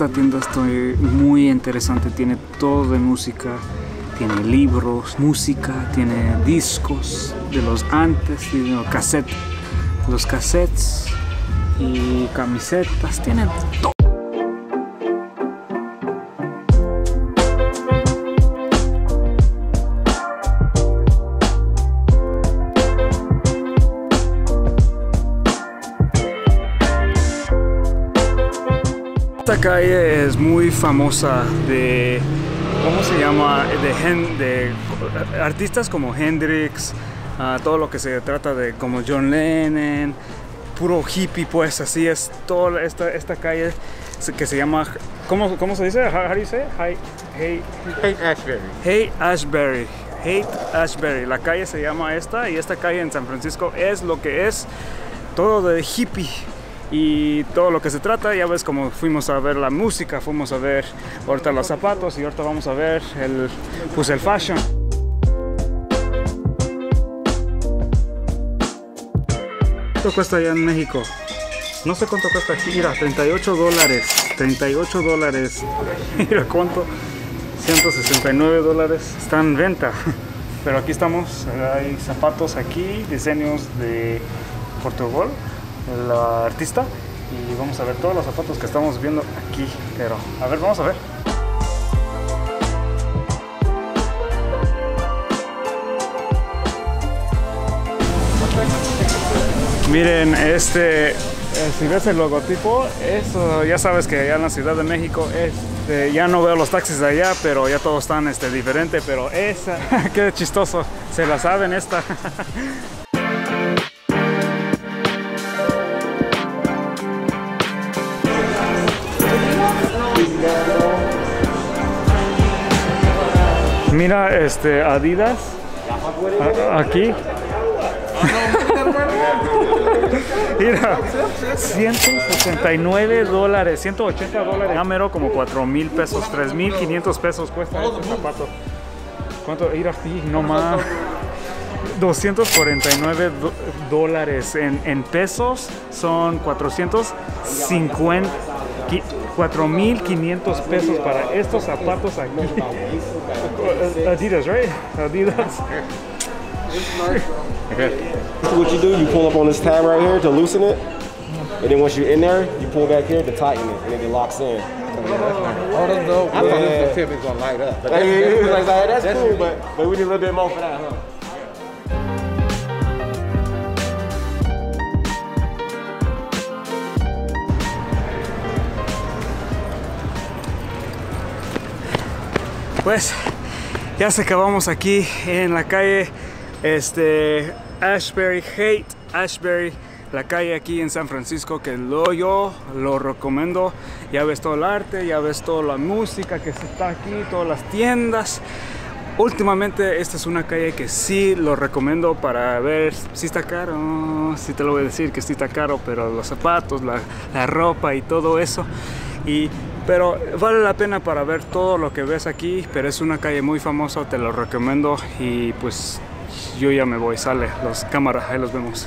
Esta tienda está muy interesante, tiene todo de música, tiene libros, música, tiene discos de los antes, tiene los cassettes y camisetas, tiene todo. Esta calle es muy famosa de, ¿cómo se llama? De artistas como Hendrix, todo lo que se trata de como John Lennon, puro hippie, pues así es toda esta calle que se llama, ¿cómo se dice? ¿Cómo se dice? Haight Ashbury. Haight Ashbury. La calle se llama esta, y esta calle en San Francisco es lo que es, todo de hippie. Y todo lo que se trata, ya ves, como fuimos a ver la música, fuimos a ver ahorita los zapatos y ahorita vamos a ver el fashion. ¿Cuánto cuesta allá en México? No sé cuánto cuesta aquí, mira, $38, $38, mira cuánto, $169, está en venta. Pero aquí estamos, hay zapatos aquí, diseños de Portugal, el artista, y vamos a ver todos los zapatos que estamos viendo aquí, pero a ver, vamos a ver. Miren, si ves el logotipo, eso ya sabes que allá en la Ciudad de México es, ya no veo los taxis de allá, pero ya todos están diferente, pero esa, qué chistoso, se la saben esta. Mira, Adidas, aquí. Mira, $169, $180. Ya mero como $4,000, $3,500 cuesta este zapato. ¿Cuánto? Mira, aquí, no más. $249 en pesos son 450. $4,500 para estos zapatos aquí. Adidas, right? Adidas. Okay. So what you do, you pull up on this tab right here to loosen it, and then once you're in there, you pull back here to tighten it, and then it locks in. Oh, that's dope. I thought this tip is gonna light up. I mean, that's cool, but we need a little bit more for that, huh? Pues ya se acabamos aquí en la calle Haight Ashbury, la calle aquí en San Francisco, que yo lo recomiendo. Ya ves todo el arte, ya ves toda la música que está aquí, todas las tiendas. Últimamente esta es una calle que sí lo recomiendo para ver. Si está caro, sí te lo voy a decir que sí está caro, pero los zapatos, la ropa y todo eso. Pero vale la pena para ver todo lo que ves aquí, pero es una calle muy famosa, te lo recomiendo. Y pues yo ya me voy, sale, cámaras, ahí los vemos.